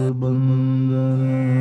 तो सकल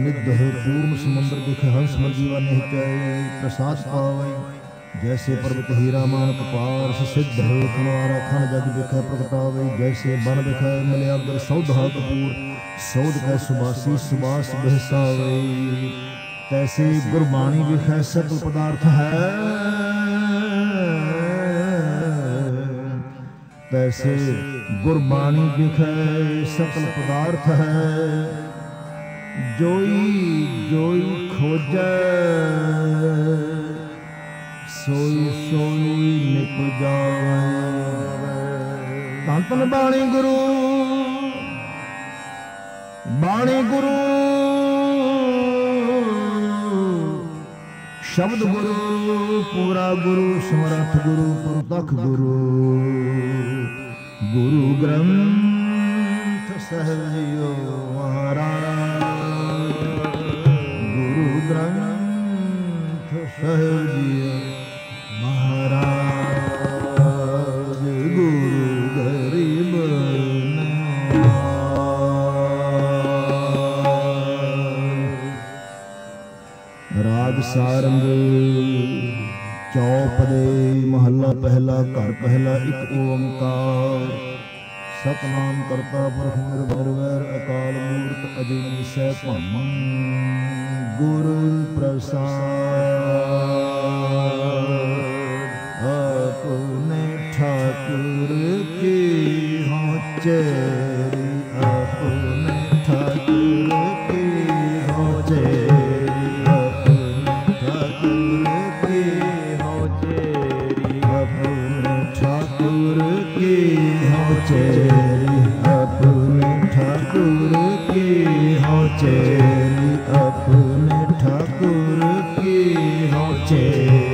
निध हो पूर्ण समुद्र दिख हंस मजीवा नहीं कहे प्रसाद पावे जैसे पर्वत हीरा मान कपार सिद्ध हो तुम्हारा खन जग दिख प्रगटावे जैसे बन दिख मल्यागर सौधा कपूर सौध का सुबासी सुबास बहसावे तैसे गुरबाणी विख सकल पदार्थ है तैसे गुरबाणी विख सकल पदार्थ है जोई जोई खोजे सोई सोई निप जावे। धन धन बाणी गुरु शब्द गुरु पूरा गुरु समर्थ गुरु पुरतख गुरु गुरु ग्रंथ साहिब जीओ महाराज गुरु ग्रंथ साहिब जीओ महाराज गुरु गरीब राग सारंग चौप दे महला पहला घर पहला एक ओंकार सतनाम करता पुरख निर्भैर अकाल मूर्त अजूनी सैभम गुरु प्रसाद अपने ठाकुर की हों चेरी अपने ठाकुर की हों चेरी अपने ठाकुर की हों चेरी अपने ठाकुर की हों चेरी अपने ठाकुर की हों चेरी अपने ठाकुर की हों चेरी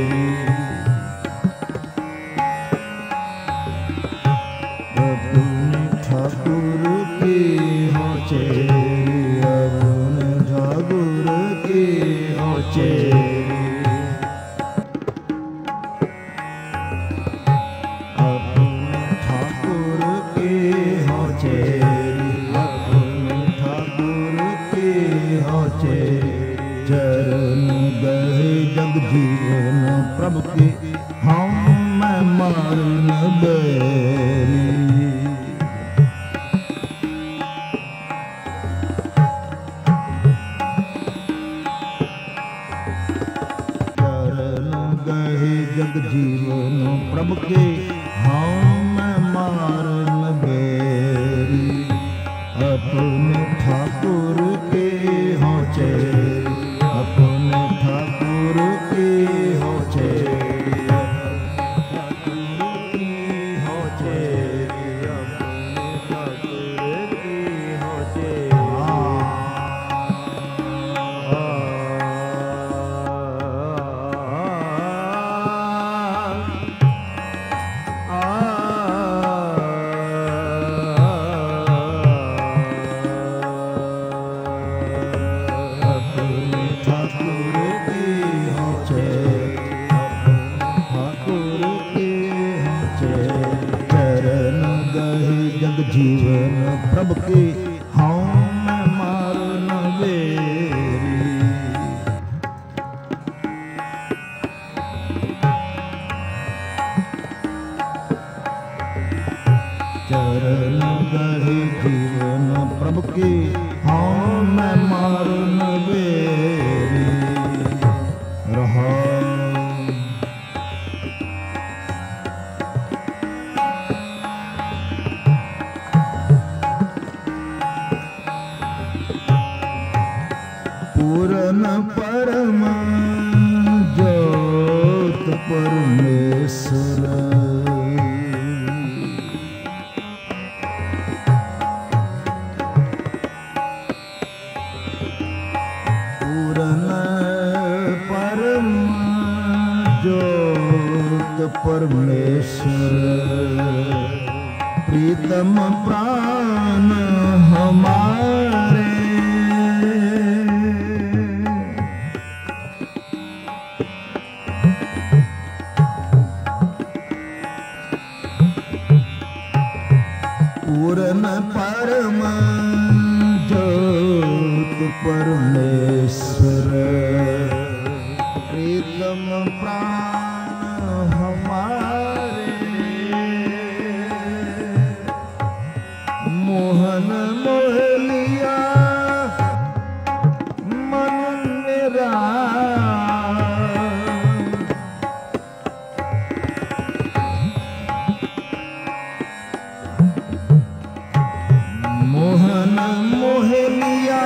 मोहन मोहलिया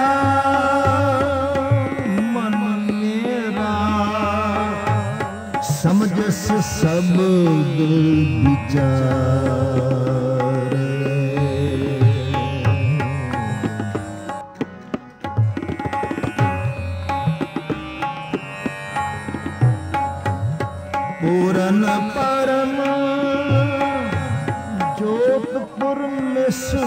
समझस सब विचार। पूरन परम जोतपुर मिश्र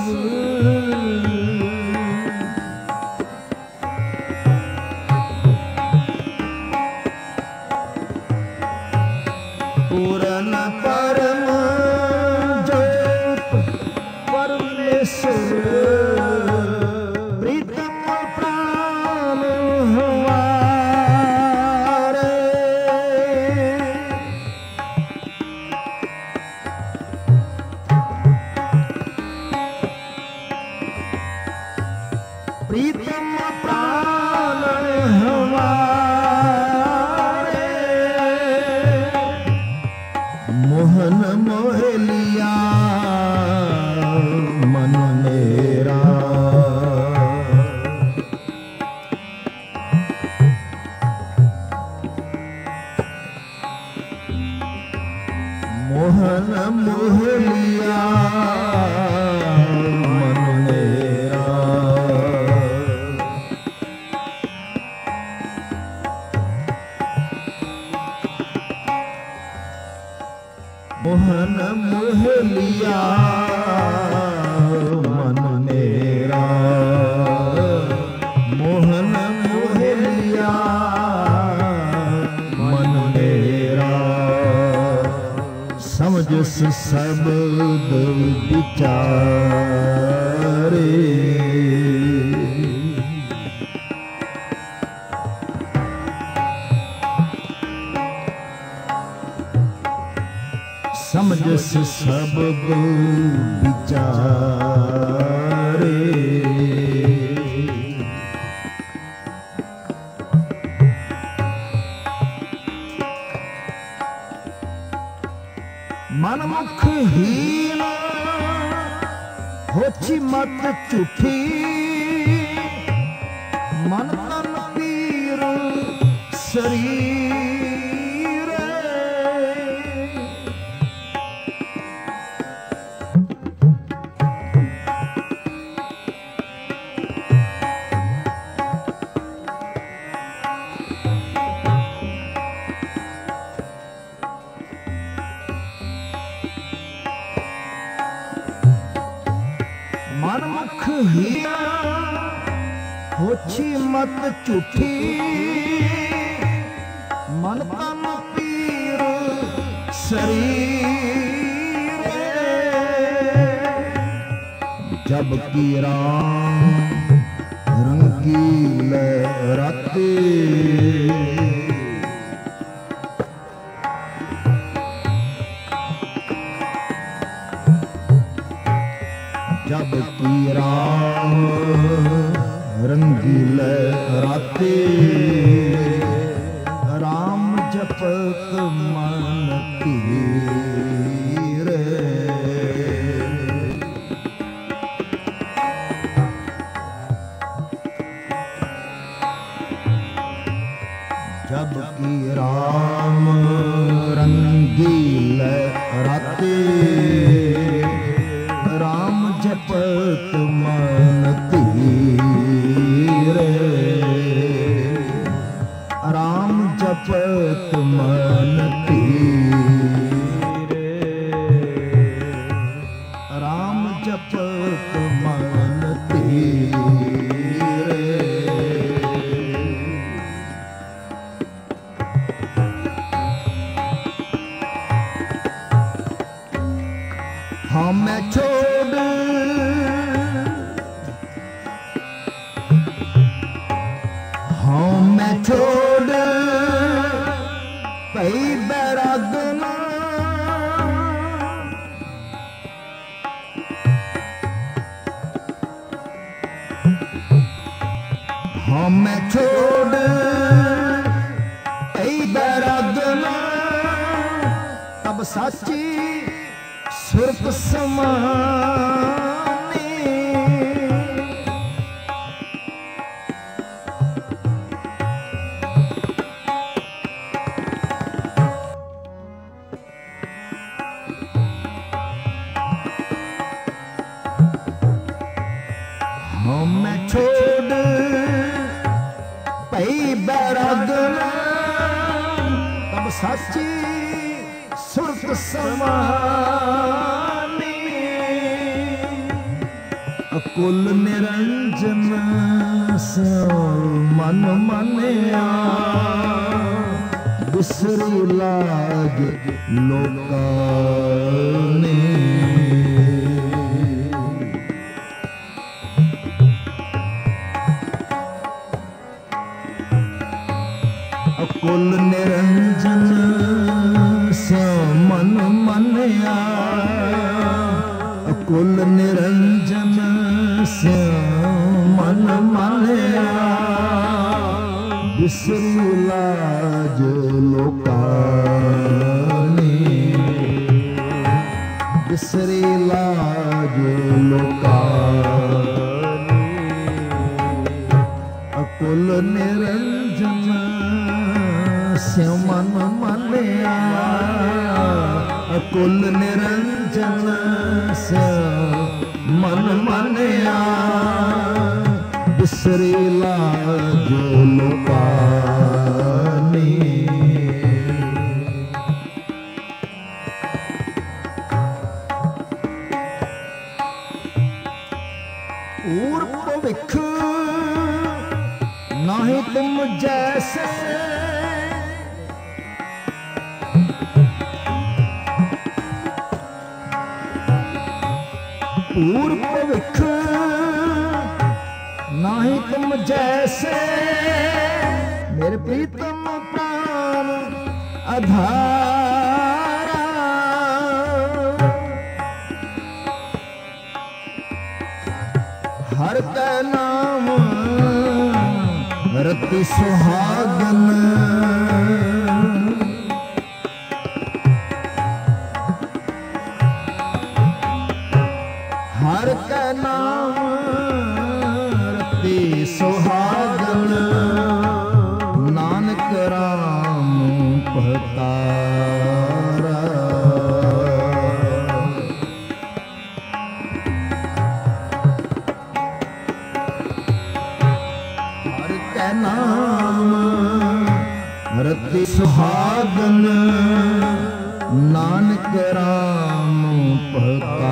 सबद विचारे समझस सबद विचारे। मनमुख हीना होची मत चुपी मन तन पीर शरीर होची मत चुठी मन तन पीर शरीर। जब की राम रंगील राती रंगील राते राम जपत मन तीर। जब की राम रंगील राते राम जपत मन तीर राम जपत मन तीर राम जपत मन तीर। हम छोड़ पई बरागना हम छोड़ पई बरागना तब साची सुरप समा साची सुरत समानी अकुल निरंजन मन मानिया बिसरी लाग लोका ने कुल निरंजन सा मन मनिया कुल निरंजन सा मन मनिया बिसरी लाज लोकानी बिसरी लाज लोकानी कुल निरंजन मन मनिया कुल निरंजन से मन मनिया बिसरी लाज लोकानी ऊर भविख नहीं तुम जैसे पूर्व भविख नहीं तुम जैसे मेरे प्रीतम प्राण आधारा हर कै नाम रति सुहागन सुहागन नानक राम पतारा हर कै नाम रति सुहागन नानक राम पतारा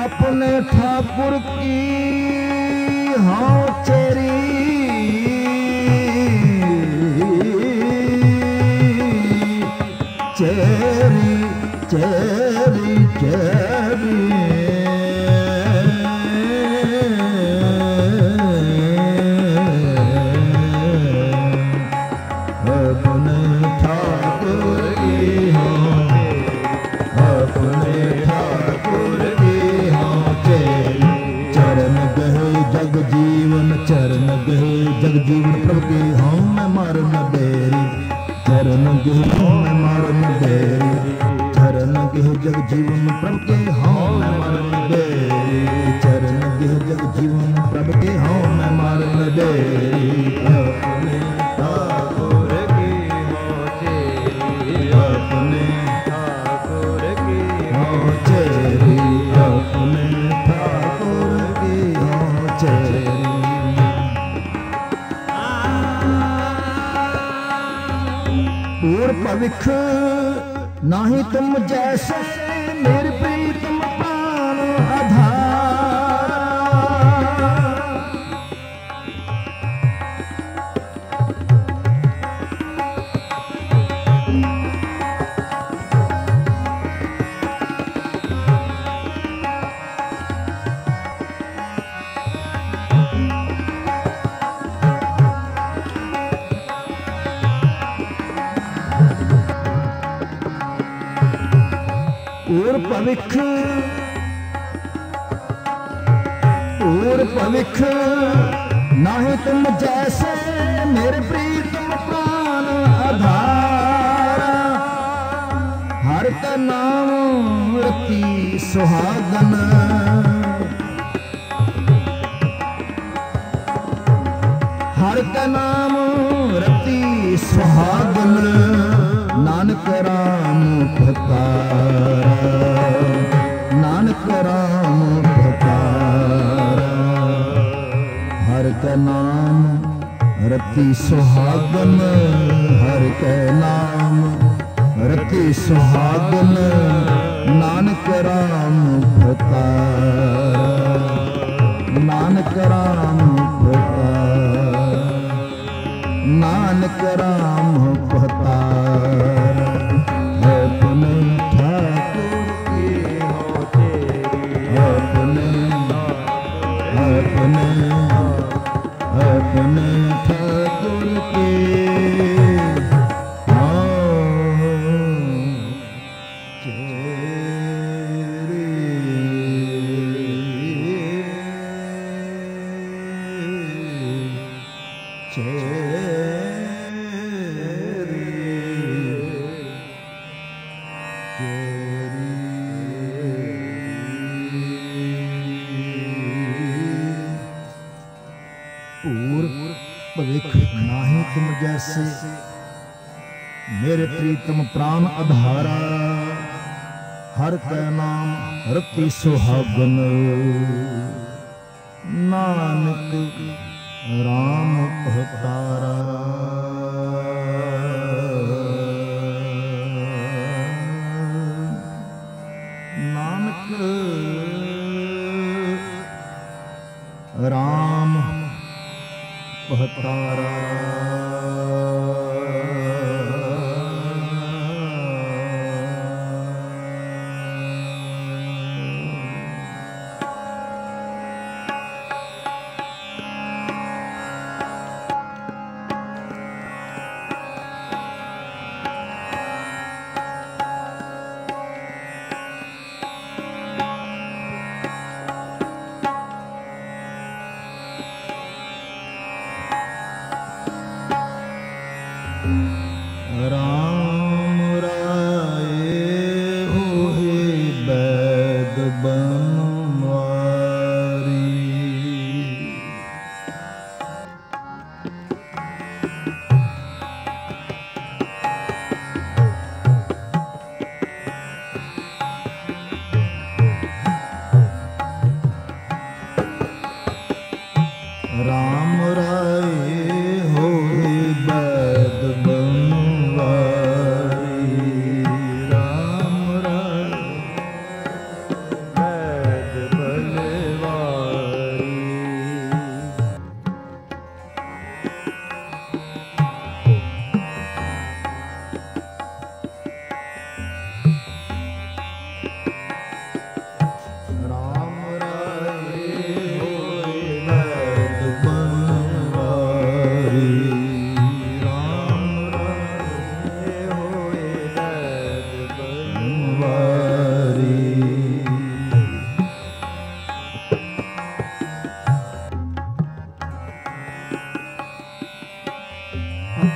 अपने ठाकुर की हाँ तेरी चेरी चेरी चेरी जीवन प्रभु के हाँ मैं मारन बेरी चरण के हाँ मैं मारन बेरी चरण के जग जीवन प्रभु के हाँ मैं मारन बेरी चरण के जग जीवन प्रभु के हाँ मैं मारन बेरी भविख नाही तुम जैसे मेरे प्रीतम पान आधार और भविख नाही तुम जैसे मेरे प्रीतम प्राण आधार हर का नाम रति सुहागन हर का नाम रति सुहागन नानक राम पतारा नानक राम पतारा हर का नाम रति सुहागन हर का नाम रति सुहागन नानक राम पतारा नानक राम पतारा नानक राम पतारा मेरे प्रीतम प्राण आधारा हर का नाम रति सुहागन नानक राम पतारा नानक राम पतारा राम राय हो बद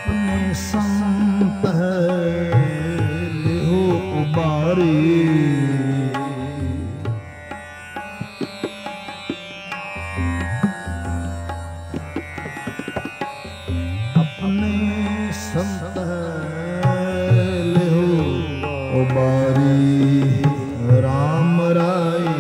अपने संत लिहो उबारी, अपने संत लिहो उबारी। राम राय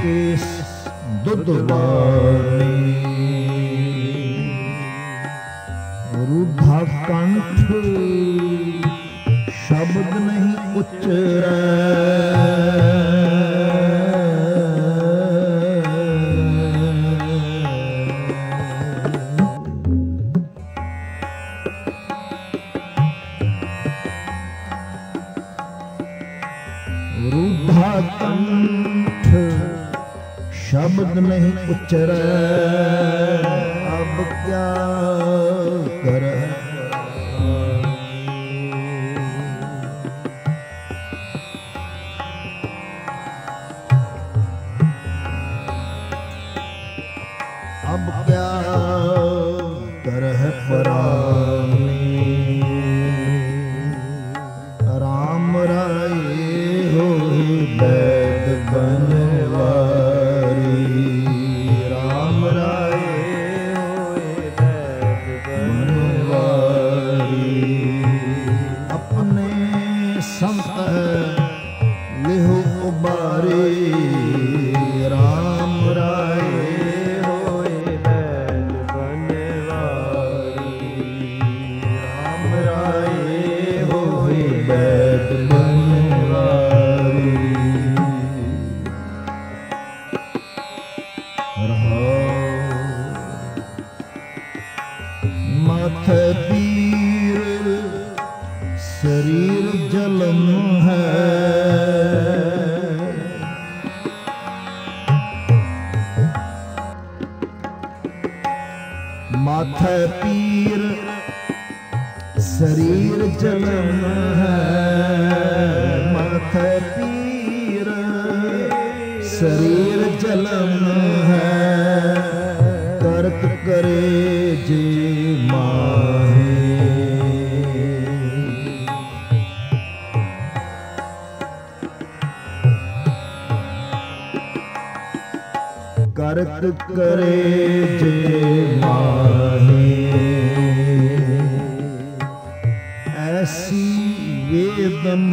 केस दुदवारी। रूधा कंठ शब्द नहीं उच्चरे, शब्द नहीं उच्चर। अब क्या कर, अब क्या कर है परानी। राम राय हो बैद बनवा, शरीर जलन है, माथे पीर शरीर जलन है, माथे पीर शरीर जलन है। कर्क करे जे माहे, करत करे जे माहे। ऐसी वेदन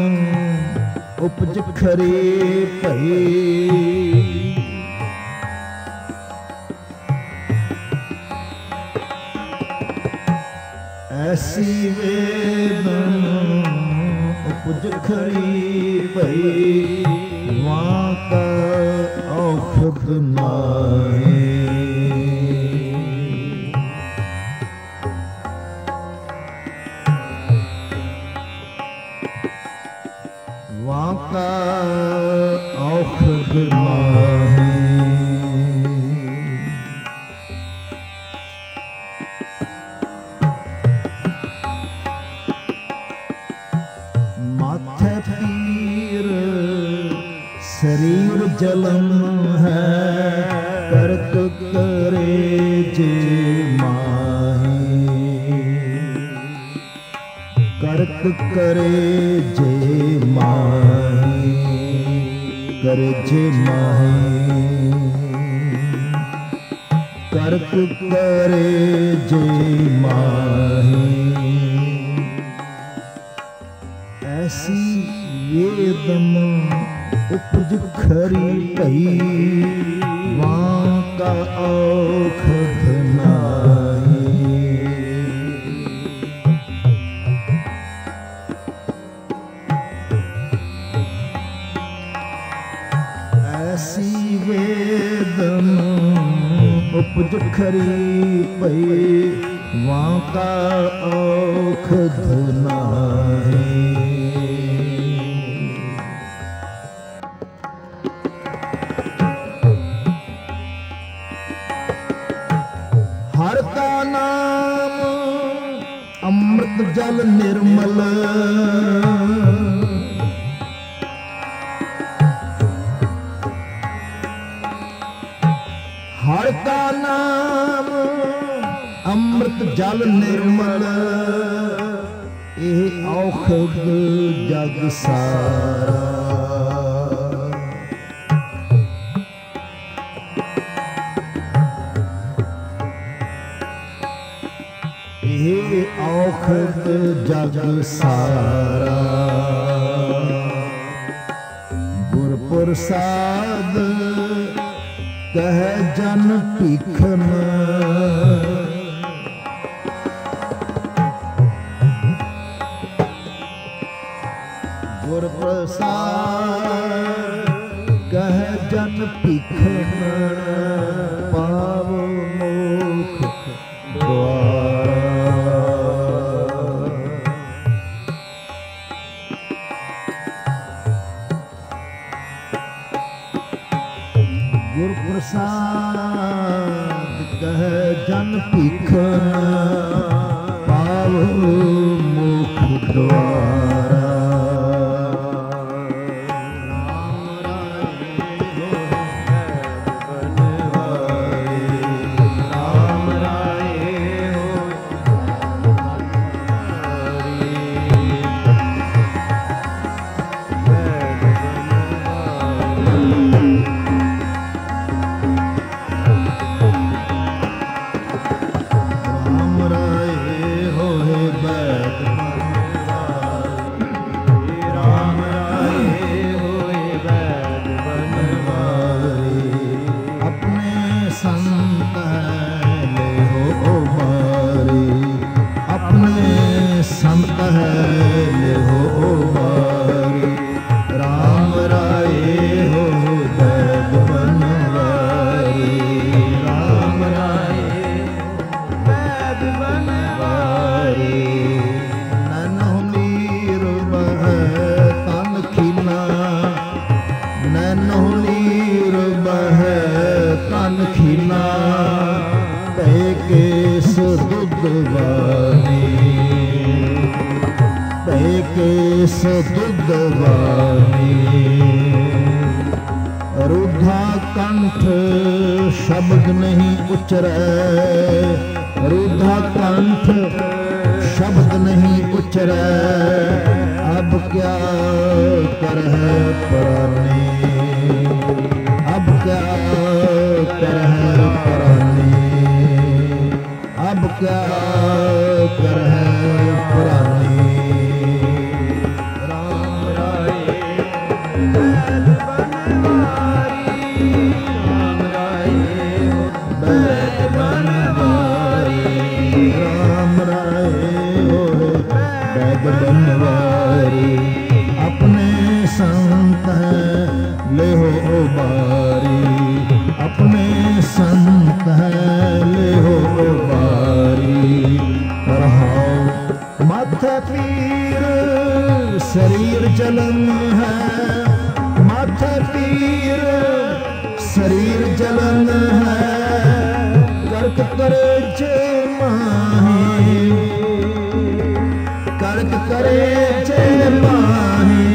उपज खरे पहे, ऐसी वेदन उपज खरे पहे। वहाँ का औखद नाहीं, वहाँ का औखद नाहीं। माथे पीर शरीर जलन है, करत करे जे माही, करत करे जे माही। गर्ज माही करत करे जे माही ऐसी ये दम उपज खरी कही माँ का औख नाहीं। ऐसी ये दम उपज खरी पई माँ का औख नाहीं। हर का नाम अमृत जल निर्मल हर का नाम अमृत जल निर्मल एह औखद जग सारा। ये औखद जग सारा गुर प्रसाद कह जन भीखन गुर प्रसाद कह जन भीखन पावो मोक्ष द्वार। प्रसाद कह जन भीखन पावो मोक्ष द्वारा। शब्द नहीं उच्चरै रूधा कंठ शब्द नहीं उच्चरै अब क्या करह परानी अब क्या करह परानी अब क्या करह परानी। अपने संत है ले हो बारी अपने संत है ले हो बारी। माथा पीर शरीर जलन है माथा पीर शरीर जलन है करक करे जे माही करे जय माही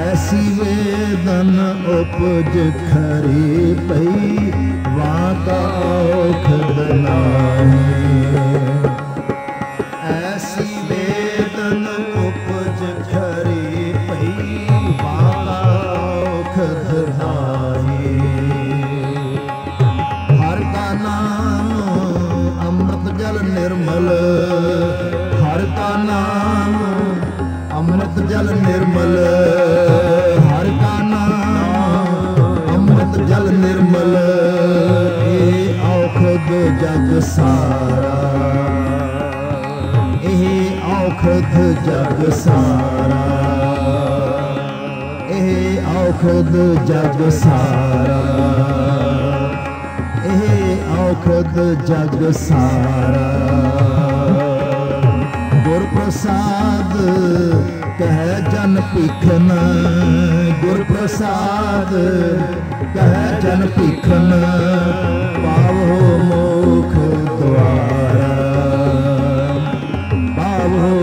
ऐसी वेदन उपज खरी पई वाका औखद नाहीं। ऐसी वेदन उपज खरी पई वाका सुखदाई। हर का नाम अमृत जल निर्मल, हर का नाम अमृत जल निर्मल, हर का नाम अमृत जल निर्मल। ए औखद जग सारा, औखद जग सारा, ए औखद जग सारा, ए औखद जग सारा। गुर प्रसाद कह जन पीखन, गुर प्रसाद कह जन पीखन, पावो मोख द्वारा, पावो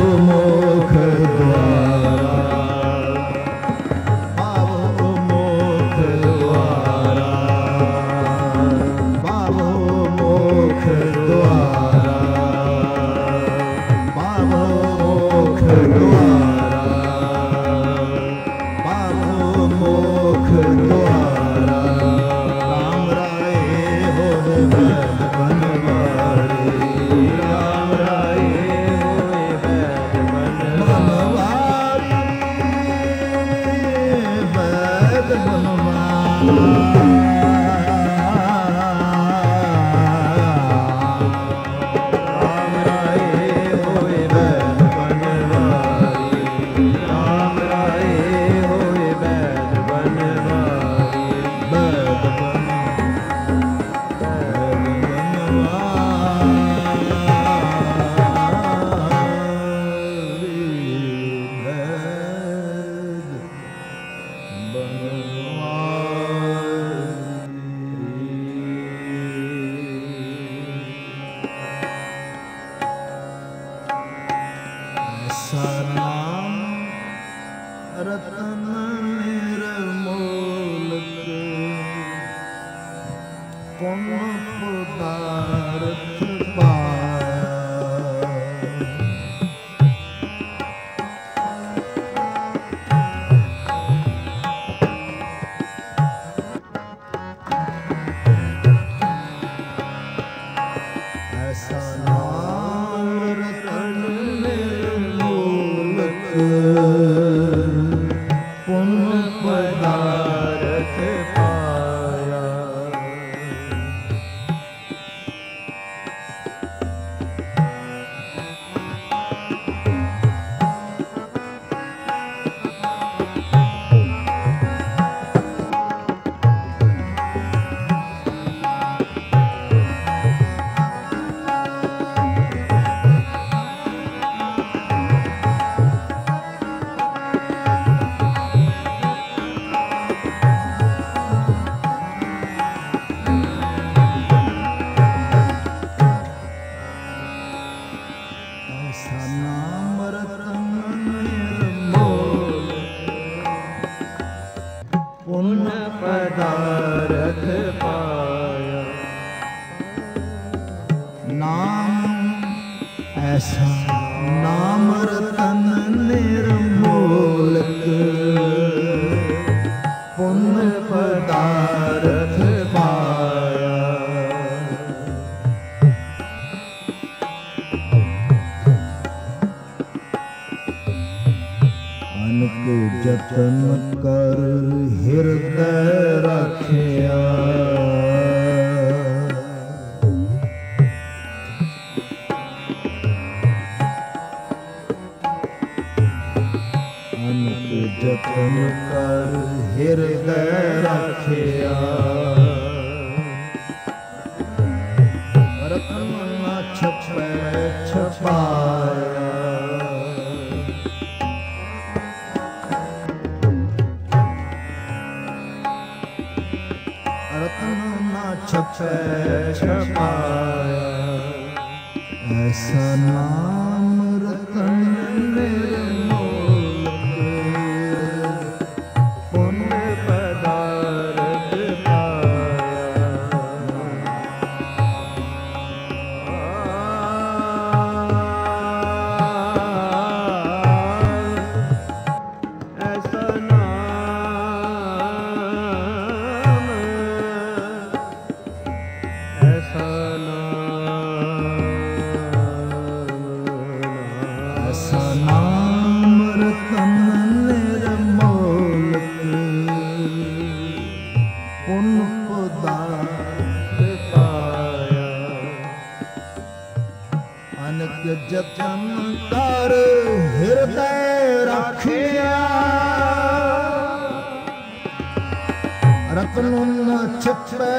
रतनों न छिपे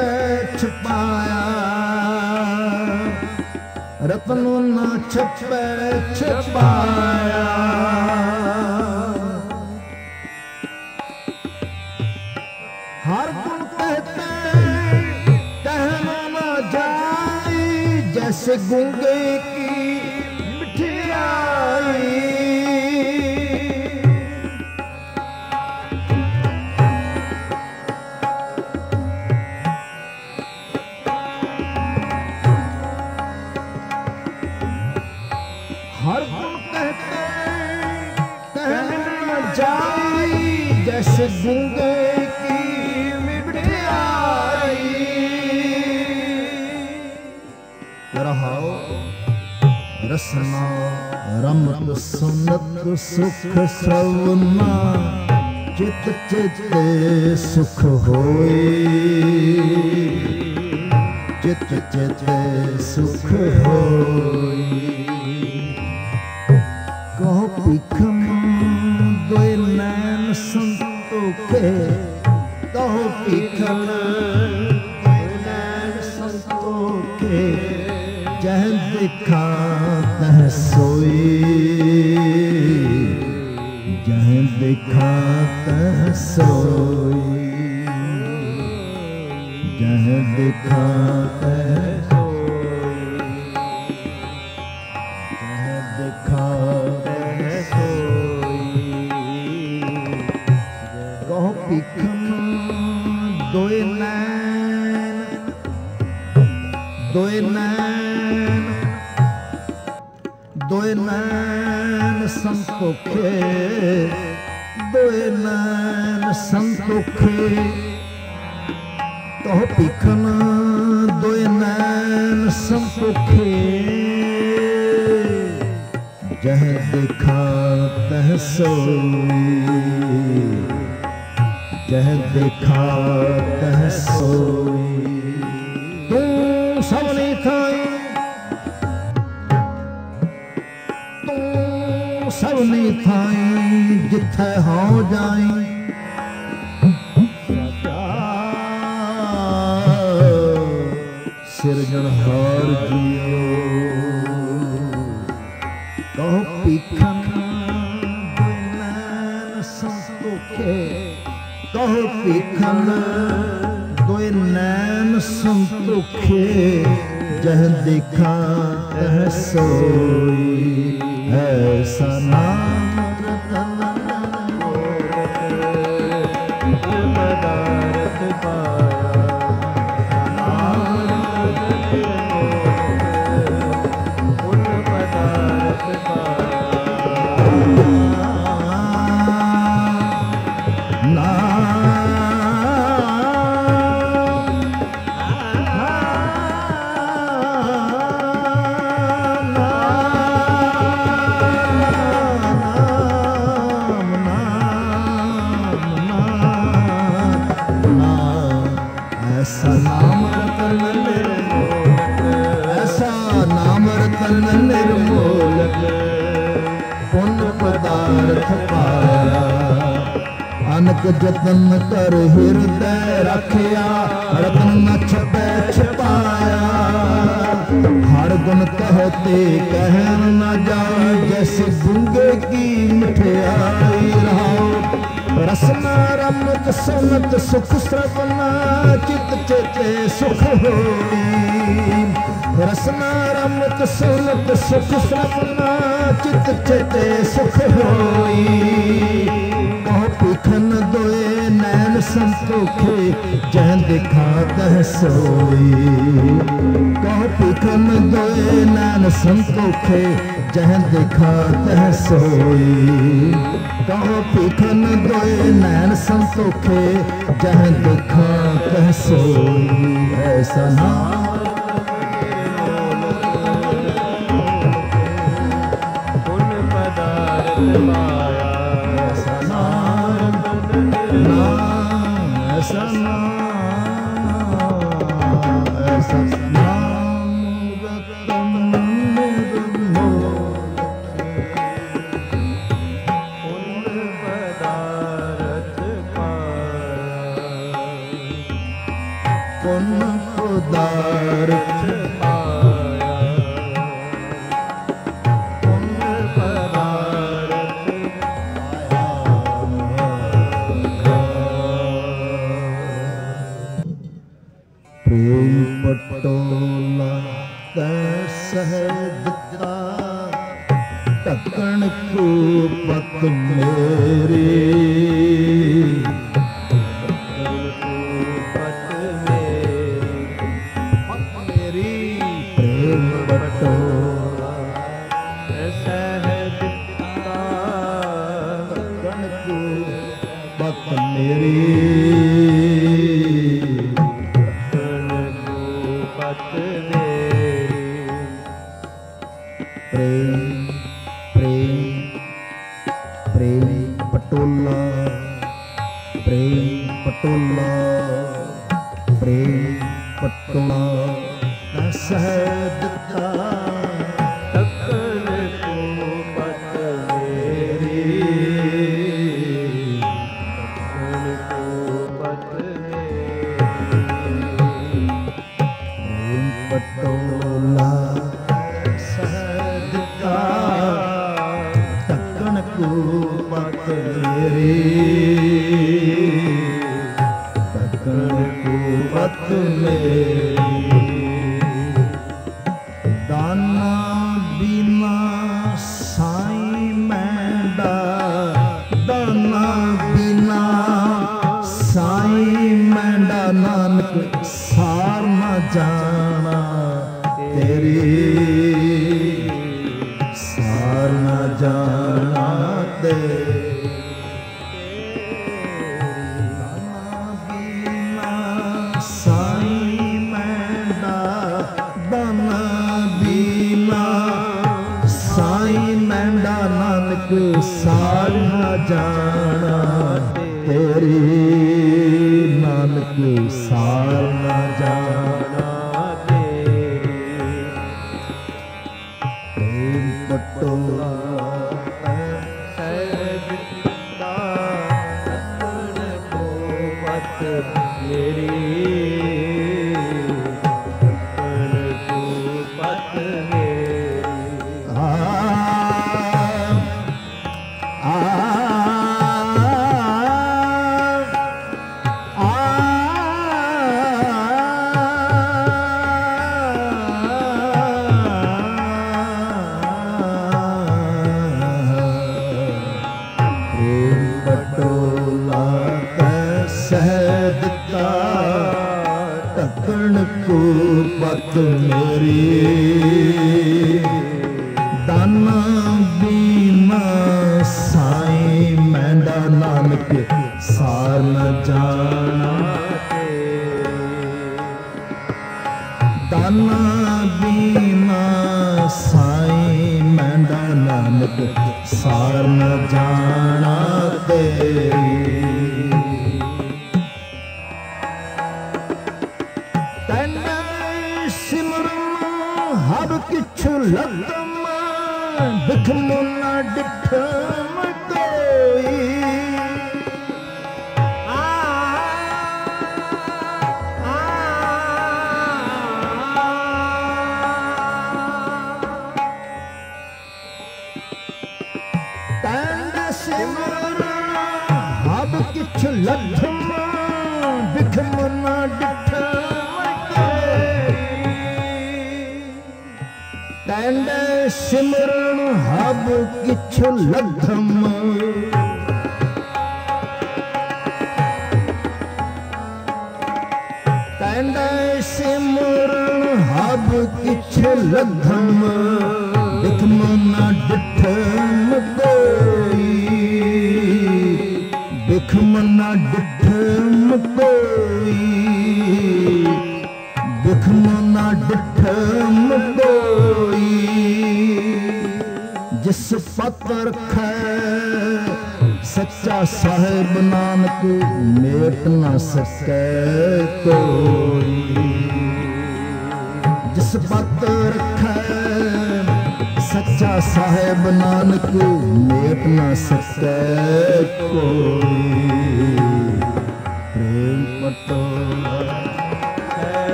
छिपाया, रतनों न छिपे छिपाया। हर गुण कहते कहना न जाए, जैसे गूंगे की मिठाई। हर गुण कहते कहना जाई, जैसे गूंगे की मिठाई। रहो रसना रमत सुनत सुख सवना, चित चित सुख होए, चित चित सुख होए। कम दुई नैन संतों के, कहो पिखम दुई नैन संतों के, जह दिखा तह सोई, जह दिखा तह सोई, जह दिखा तह दोए नैन संतोखे, दोए नैन संतोखे। कहो पिखन दोए नैन संतोखे, जह दिखा तह सोई, जह दिखा तह सोई। तू सबने खाई, सबने थाई, जिथे हो जाई सिरजनहार जियो। कहो पिखन दुई नैन संतों के, कहो पिखन दुई नैन संतों के, जह दिखा तह सोई। ऐसा नाम रतन पदार्थ पाया, उन पदार्थ पाया। अनक जतन कर हृदय रखिया, रतन न छपे छपाया। हर गुण कहते कहन न जाए, जैसे गूंगे की मिठाई। रहो रसना रमत सुनत सुख सवना, चित चित सुख होई। रसना रमत सुनत सुख सवना, चित चित सुख होई। पिखन दोए नैन संतोखे, जह दिखा तह सोई। कहो पिखन दोए नैन संतोखे, जह दिखा तह सोई। कहो पिखन दोए नैन संतोखे, जह दिखा तह सोई। ऐसा नाम कुन उदार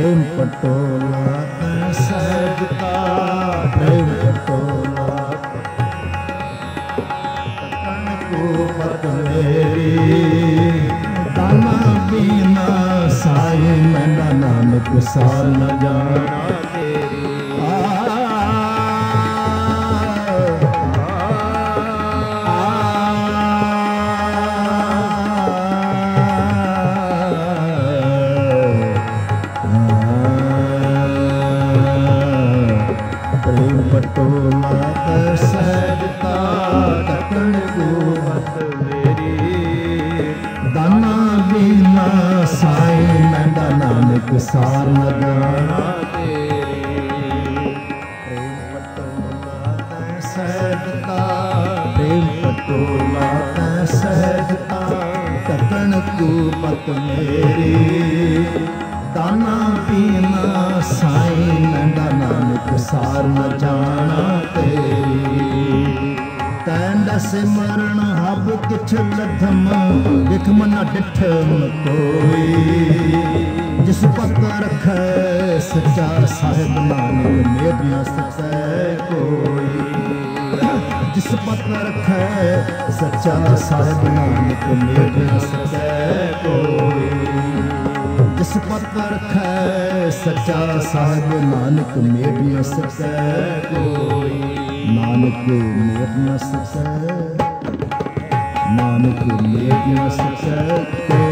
प्रेम पटोला सहजता प्रेम पटोला को पतलेरी दाना बिना साई मना नानक साल न जाना तेरी सार लगाना तेरे प्रेम पटोला तैं सहजता प्रेम पटोला तैं सहजता कतन तू मत मेरी दाना पीना साई नंदा नानक सार न जाना तेरी तैं दस मरण हब किछ लथम विखम न डिठम कोई जिस पक्का रख सच्चा साहेब नानक मेर न सकै कोई जिस पक्का रख सच्चा साहेब नानक मेर न सकै कोई जिस पक्का रख सच्चा साहेब नानक मेर न सकै कोई नानक मेर न सकै नानक मेर न सकै कोई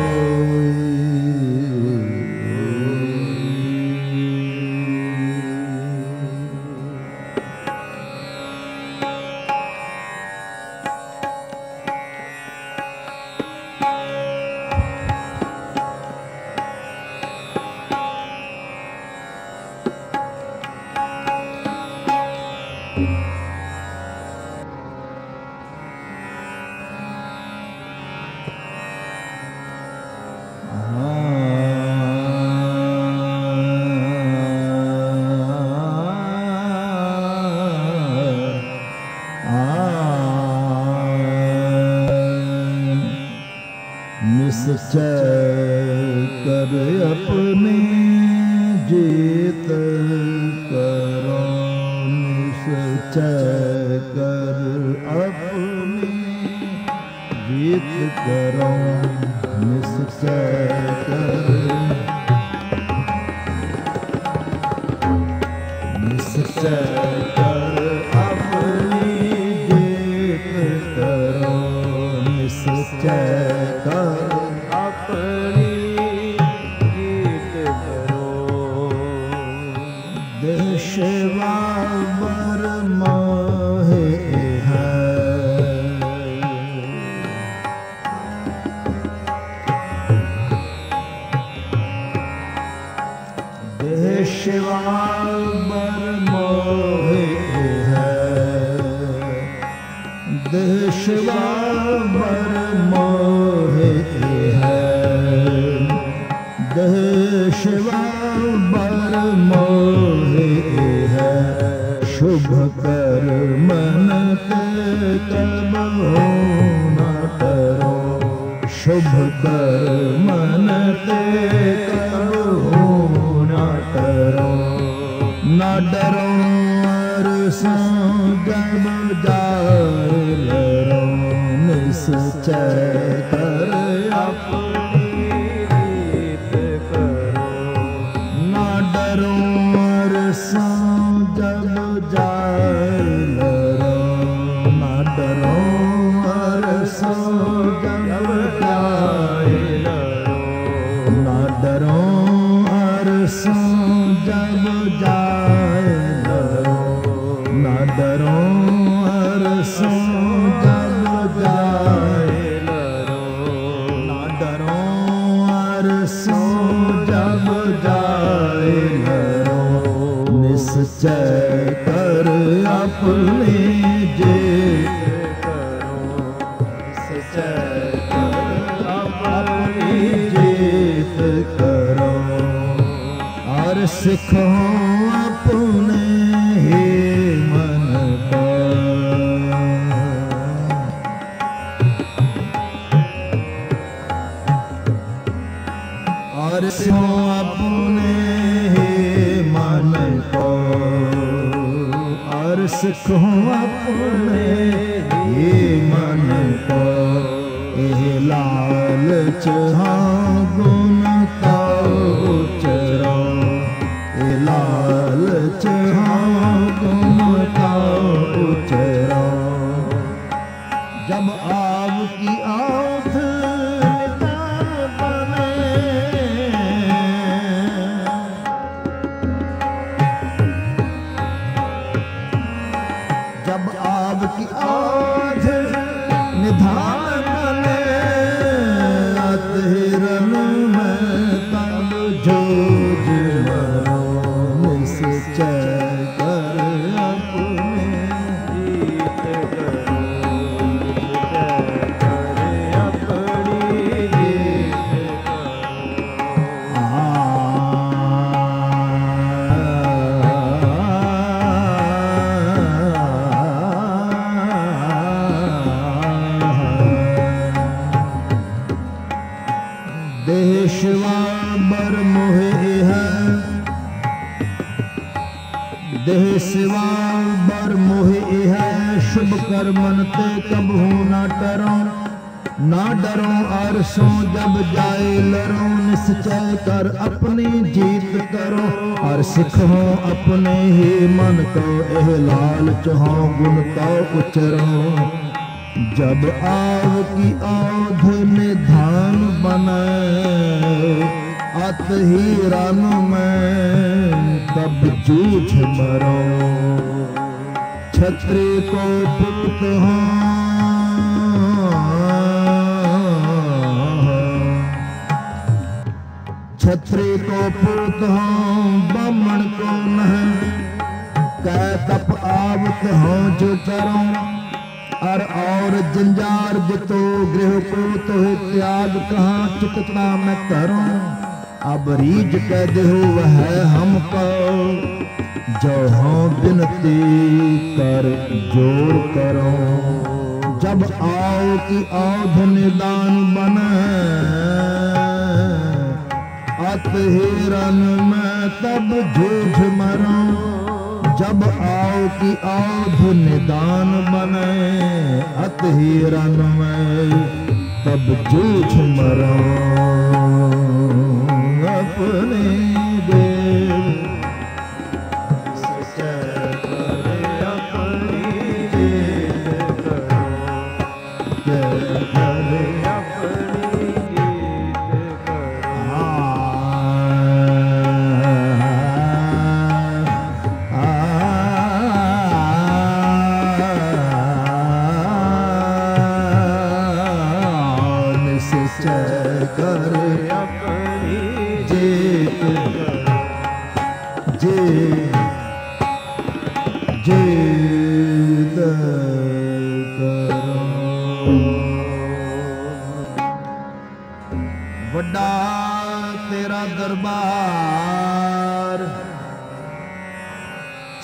और सिखो अपने जब आव की औध में धान बनाए अत ही रन में तब जूझ मरो छत्री को पुत हो छत्री को पुत हो बमन को नहीं कै तप आवत हो जो करो और जंजार जितो गृह को तो त्याग कहाँ चुकता मैं करूं अब रीज कह दे हो वह हमको जो हों विनती कर जोर करो जब आओ कि आओ धनदान बने अत हिरन में तब जूझ मरो जब आओ कि आओ धुनिदान बने अत हिरन में तब जूझ मरो अपने देव सच्चा करे अपनी देव करे अपनी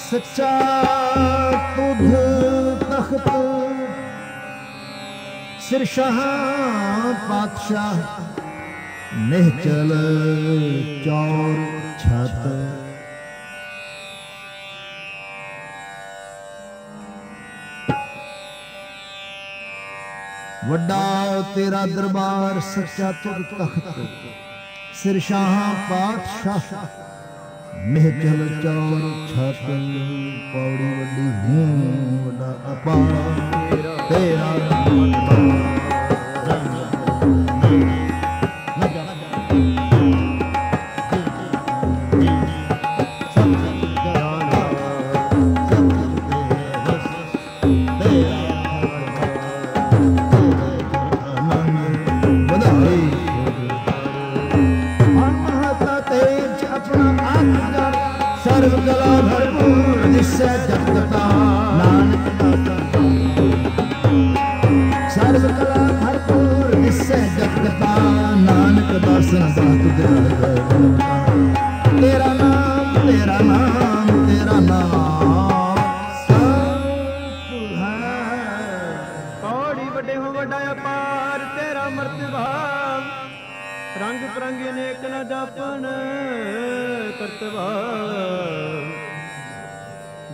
सच्चा तुध तख्त सिर शाह पातशाह निहचल चौर छत वड्डा तेरा दरबार सच्चा तुध तख्त सिर शाह पातशाह महचल चौर छत पौड़ी वड्डी हूं अपा तेरा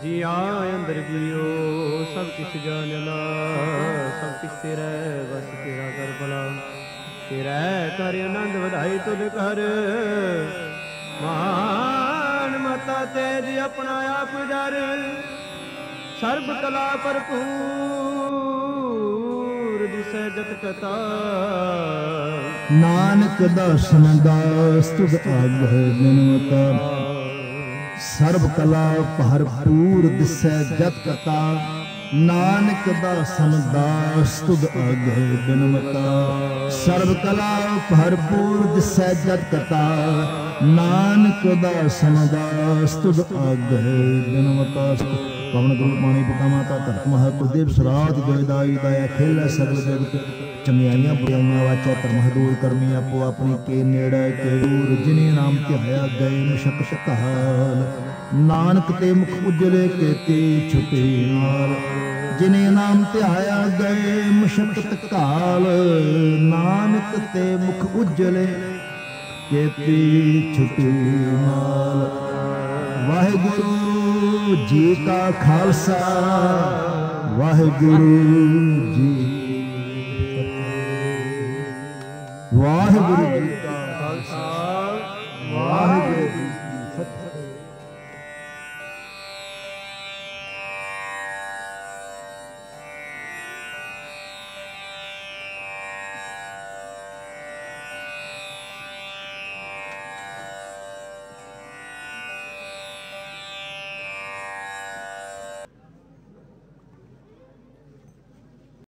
जी आया अंदर गियो। किस जानना, सब किस तेरे बस तेरा कर भला। तेरा कर आनंद बधाई तुद कर मान माता तेरी अपना आप जर सर्ब कला भरपूर दिशा जत कता। नानक दर्शन दास तुद आग है जनमता सर्ब कला भरपूर दिशा जत कता। नानक दासन दास तुद आगे बिनमता सर्व कला भरपूर दिसै जग कता। नानक दासन दास तुद आगे बिनमता। पवन गुरु पाणी पिता माता धरत महा कुलदेव सुरात जयदाई दया खेल सगल जगत चंगियाइयां बुराइयां वाचा धर्म दूर करमी आपो अपनी के नेड़े के दूर जिन्हें नाम ध्याया गए मुशक शकाल। नानक ते मुख उजले केते छुपे नाल जिने नाम ध्याया गए मुशक्कत काल। नानक ते मुख उजले केते छुपे नाल। वाहेगुरु जी का खालसा वाहेगुरु जी वाहेगुरु।